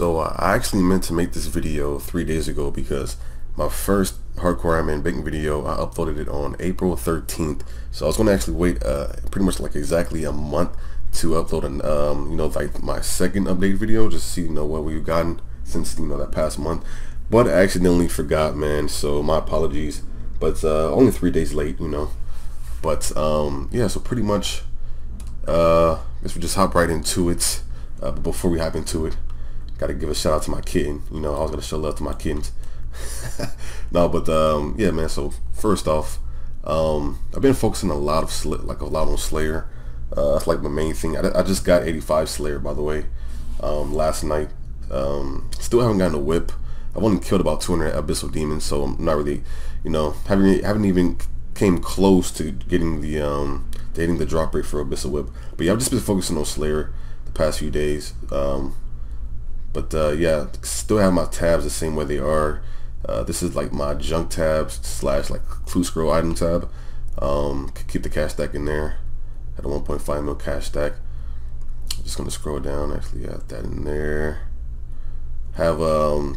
So I actually meant to make this video 3 days ago, because my first hardcore Iron Man baking video, I uploaded it on April 13th. So I was going to actually wait pretty much like exactly a month to upload an you know, like my second update video, just to see, you know, what we've gotten since, you know, that past month. But I accidentally forgot, man, so my apologies. But only 3 days late, you know. But yeah, so pretty much I guess we just hop right into it. But before we hop into it, gotta give a shout out to my kitten. You know, I was gonna show love to my kittens. No, but yeah, man. So first off, I've been focusing a lot on Slayer. That's like my main thing. I just got 85 Slayer, by the way, last night. Still haven't gotten a whip. I've only killed about 200 Abyssal Demons, so I'm not really, you know, haven't even came close to getting the dating the drop rate for Abyssal Whip. But yeah, I've just been focusing on Slayer the past few days. But yeah, still have my tabs the same way they are. This is like my junk tab slash like clue scroll item tab. Keep the cash stack in there. At a 1.5 mil cash stack. I'm just gonna scroll down. Actually, got that in there. Have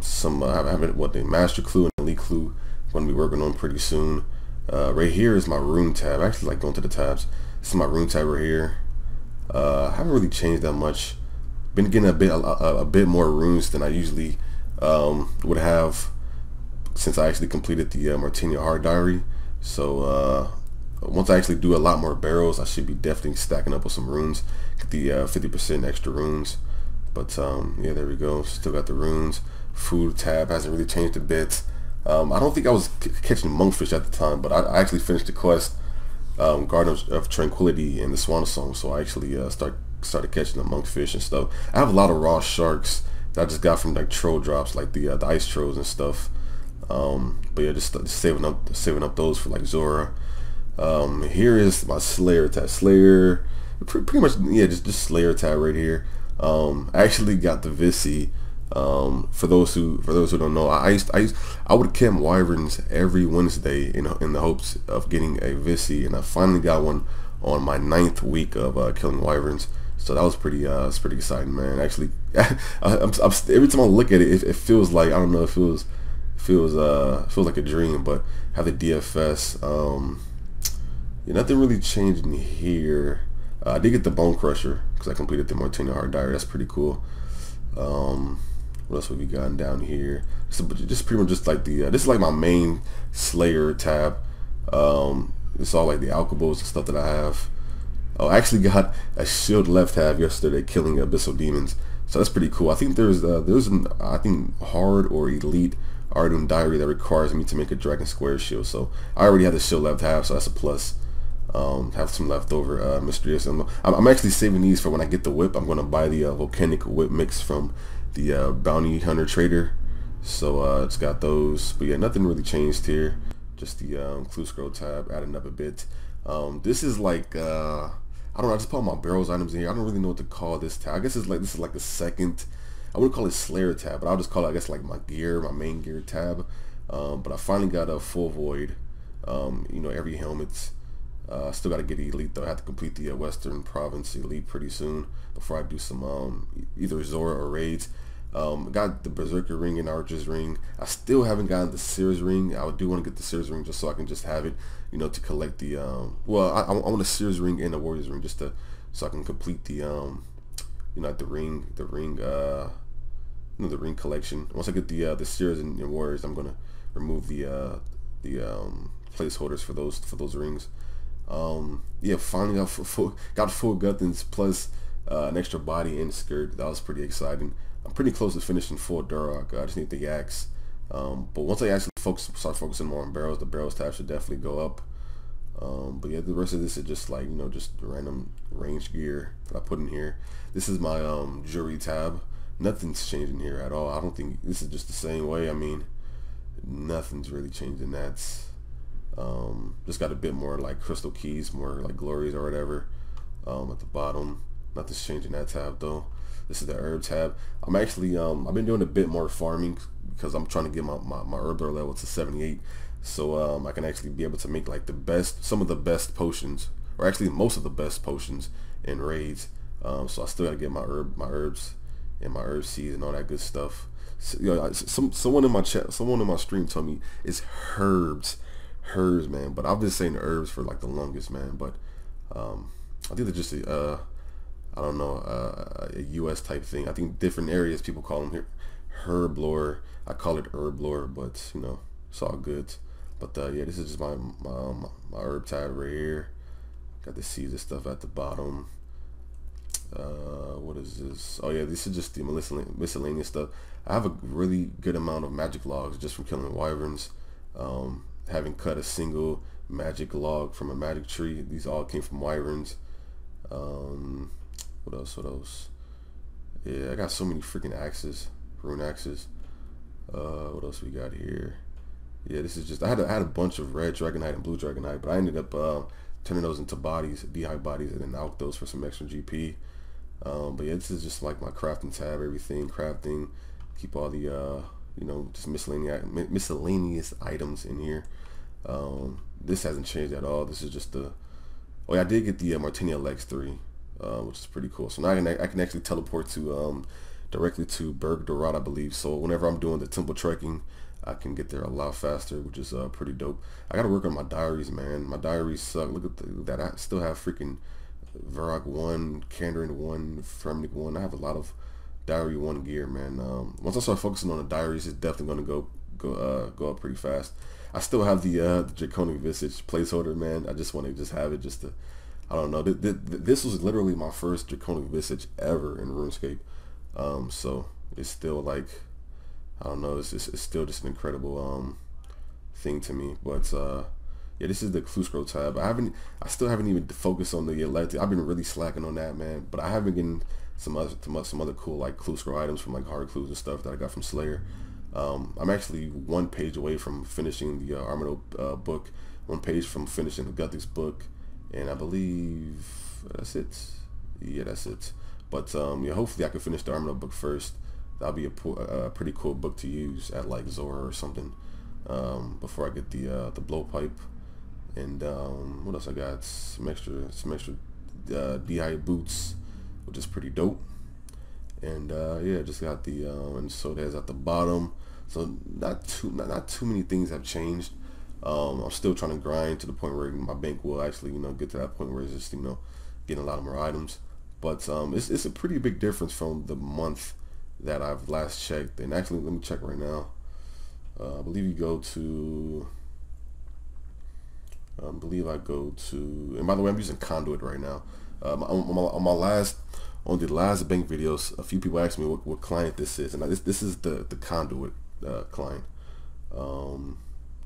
some the master clue and elite clue. Gonna be working on pretty soon. Right here is my rune tab. I actually like going to the tabs. This is my rune tab right here. I haven't really changed that much. Been getting a bit more runes than I usually would have, since I actually completed the Martina Heart Diary. So once I actually do a lot more barrels, I should be definitely stacking up with some runes, get the 50% extra runes. But yeah, there we go. Still got the runes. Food tab hasn't really changed a bit. I don't think I was catching monkfish at the time, but I actually finished the quest, Garden of Tranquility and the Swan Song, so I actually started catching the monkfish and stuff. I have a lot of raw sharks that I just got from like troll drops, like the ice trolls and stuff. But yeah, just saving up those for like Zora. Here is my Slayer tab. Slayer, pretty much, yeah, just Slayer tab right here. I actually got the Vissi. For those who don't know, I would camp wyverns every Wednesday in the hopes of getting a Vissi, and I finally got one on my 9th week of killing wyverns. So that was pretty exciting, man. Actually, I'm every time I look at it, it feels like, I don't know, it feels like a dream. But have the DFS. Yeah, nothing really changed in here. I did get the Bone Crusher because I completed the Martina Heart Diary. That's pretty cool. What else have we gotten down here? So, just pretty much just like the this is like my main Slayer tab. It's all like the Alkabos and stuff that I have. Oh, I actually got a shield left tab yesterday, killing Abyssal Demons. So that's pretty cool. I think there's hard or elite Arden Diary that requires me to make a dragon square shield. So I already have the shield left half, so that's a plus. Have some leftover mysterious. I'm actually saving these for when I get the whip. I'm gonna buy the volcanic whip mix from the bounty hunter trader. So it's got those. But yeah, nothing really changed here. Just the clue scroll tab adding up a bit. This is like I don't know. I just put all my barrels items in here. I don't really know what to call this tab. I guess it's like, this is like the second. I wouldn't call it Slayer tab, but I'll just call it, I guess, like my gear, my main gear tab. But I finally got a full void. You know, every helmet's. Still got to get elite though. I have to complete the Western Province elite pretty soon before I do some either Zora or raids. Got the Berserker ring and Archer's ring. I still haven't gotten the Seer's ring. I do want to get the Seer's ring just so I can just have it, you know, to collect the well, I want a Seer's ring and a warrior's ring just to, so I can complete the you know, the ring collection. Once I get the Seer's and the warriors, I'm gonna remove the placeholders for those rings. Yeah, finally got full Guthans plus an extra body and skirt. That was pretty exciting. I'm pretty close to finishing full Duroc. I just need the axe. But once I actually start focusing more on barrels, the barrels tab should definitely go up. But yeah, the rest of this is just like, you know, just random range gear that I put in here. This is my jewelry tab. Nothing's changing here at all. I don't think, this is just the same way. I mean, nothing's really changing. That's just got a bit more like Crystal Keys, more like Glories or whatever. At the bottom, nothing's changing that tab though. This is the herb tab. I'm actually I've been doing a bit more farming because I'm trying to get my herbler level to 78, so I can actually be able to make like some of the best potions, or actually most of the best potions in raids. So I still gotta get my herbs and my earth seeds and all that good stuff. So, you know, someone in my chat, someone in my stream told me it's herbs, man. But I've been saying herbs for like the longest, man. But I think they're just a, I don't know, a U.S. type thing. I think different areas people call them here herb lore. I call it herb lore, but you know, it's all good. But yeah, this is just my herb tab right here. Got the seeds and stuff at the bottom. What is this? Oh yeah, this is just the miscellaneous stuff. I have a really good amount of magic logs just from killing wyverns. Having cut a single magic log from a magic tree. These all came from wyverns. What else? What else? Yeah, I got so many freaking axes, rune axes. What else we got here? Yeah, this is just I had a bunch of red dragonite and blue dragonite, but I ended up turning those into bodies, dehyde bodies, and then out those for some extra GP. But yeah, this is just like my crafting tab, everything crafting. Keep all the you know, just miscellaneous items in here. This hasn't changed at all. This is just the oh yeah, I did get the Martina Lex 3, which is pretty cool. So now I can actually teleport to directly to Berg Dorad, I believe. So whenever I'm doing the temple trekking, I can get there a lot faster, which is pretty dope. I gotta work on my diaries, man. My diaries suck. Look at that. I still have freaking Varrock 1, Candorin 1, Fremnic 1. I have a lot of Diary 1 gear, man. Once I start focusing on the diaries, it's definitely gonna go up pretty fast. I still have the Draconic Visage placeholder, man. I just want to just have it just to, I don't know. This was literally my first Draconic Visage ever in RuneScape. So it's still like, I don't know, it's still just an incredible thing to me. But yeah, this is the clue scroll tab. I still haven't even focused on the elective. I've been really slacking on that, man. But I have been getting some other cool like clue scroll items from like hard clues and stuff that I got from Slayer. I'm actually one page away from finishing the Armado book, one page from finishing the Guthix book, and I believe that's it. Yeah, that's it. But yeah, hopefully I can finish the Armado book first. That'll be a pretty cool book to use at like Zora or something, before I get the blowpipe. And what else I got? Some extra DI boots, which is pretty dope. And yeah, just got the and so there's at the bottom. So not too many things have changed. I'm still trying to grind to the point where my bank will actually, you know, get to that point where it's just, you know, getting a lot of more items. But it's a pretty big difference from the month that I've last checked. And actually, let me check right now. I believe you go to, I believe I go to, and by the way, I'm using Conduit right now. On the last bank videos, a few people asked me what client this is, and this is the Conduit client.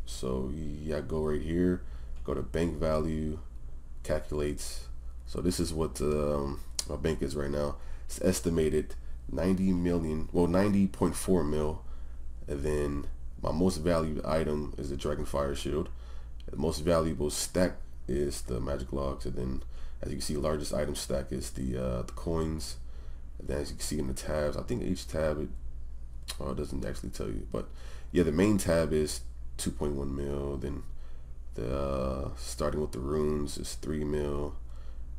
So yeah, go right here, go to bank value, calculates. So this is what my bank is right now. It's estimated 90 million, well 90.4 mil, and then my most valued item is the Dragonfire Shield. The most valuable stack is the magic logs, and then as you can see, the largest item stack is the coins. And then as you can see in the tabs, I think each tab it doesn't actually tell you, but yeah, the main tab is 2.1 mil. Then the starting with the runes is 3 mil.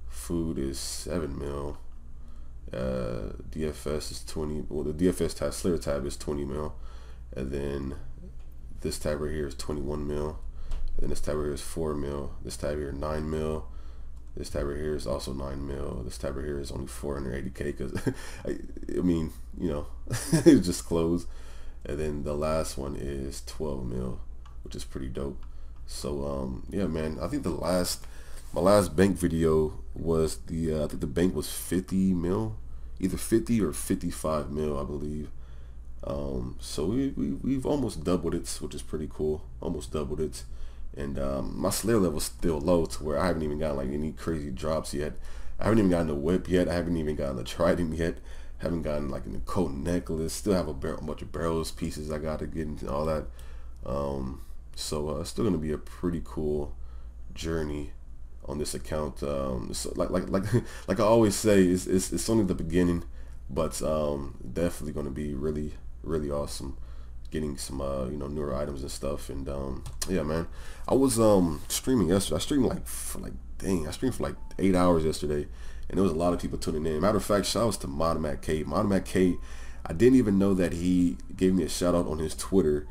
Food is 7 mil. DFS is 20. Well, the DFS tab, Slayer tab, is 20 mil, and then this tab right here is 21 mil, and then this tab right here is 4 mil. This tab here 9 mil. This tab right here is also 9 mil. This tab right here is only 480k because I mean, you know, it's just close. And then the last one is 12 mil, which is pretty dope. So yeah, man, I think my last bank video was the I think the bank was 50 mil, either 50 or 55 mil, I believe. So we've almost doubled it, which is pretty cool. Almost doubled it. And my Slayer level's still low to where I haven't even gotten like any crazy drops yet. I haven't even gotten the whip yet. I haven't even gotten the trident yet. I haven't gotten like the coat necklace. Still have a bunch of barrels pieces I gotta get into all that. So it's still gonna be a pretty cool journey on this account. So like I always say, it's only the beginning, but definitely going to be really awesome getting some you know, newer items and stuff. And yeah, man, I was streaming yesterday. I streamed for like 8 hours yesterday, and there was a lot of people tuning in. Matter of fact, shout out to Modemat K. Modemat K, I didn't even know that he gave me a shout out on his Twitter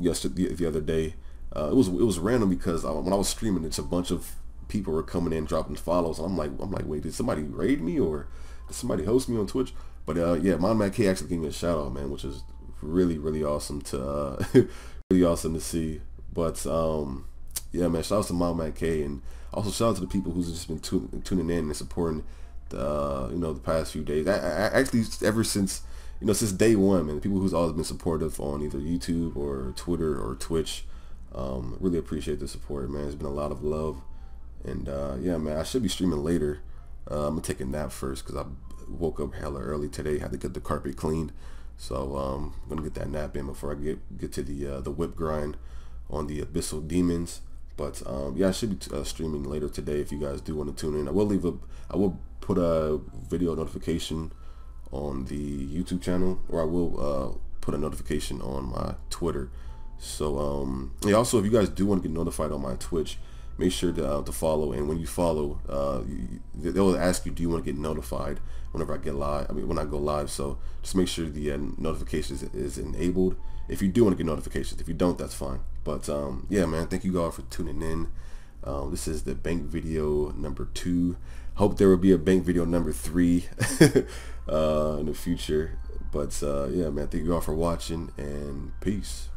yesterday, the other day. It was random because when I was streaming, it's a bunch of people were coming in dropping follows. And I'm like, wait, did somebody raid me or did somebody host me on Twitch? But yeah, Modemat K actually gave me a shout out, man, which is really, really awesome to really awesome to see. But yeah, man, shout out to Modemat K, and also shout out to the people who's just been tuning in and supporting the, you know, the past few days. I actually, ever since, you know, since day one, man, the people who's always been supportive on either YouTube or Twitter or Twitch. Really appreciate the support, man. It's been a lot of love, and yeah, man, I should be streaming later. I'm gonna take a nap first because I woke up hella early today. Had to get the carpet cleaned, so I'm gonna get that nap in before I get to the whip grind on the Abyssal Demons. But yeah, I should be streaming later today if you guys do want to tune in. I will put a video notification on the YouTube channel, or I will put a notification on my Twitter. So yeah, also if you guys do want to get notified on my Twitch, make sure to follow, and when you follow, they'll ask you, do you want to get notified whenever I get live, I mean when I go live. So just make sure the notifications is enabled if you do want to get notifications. If you don't, that's fine. But yeah, man, thank you all for tuning in. This is the bank video number 2. Hope there will be a bank video number 3 in the future. But yeah, man, thank you all for watching, and peace.